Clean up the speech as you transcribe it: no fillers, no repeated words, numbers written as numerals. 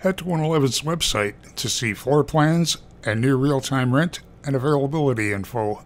head to 111's website to see floor plans and new real-time rent and availability info.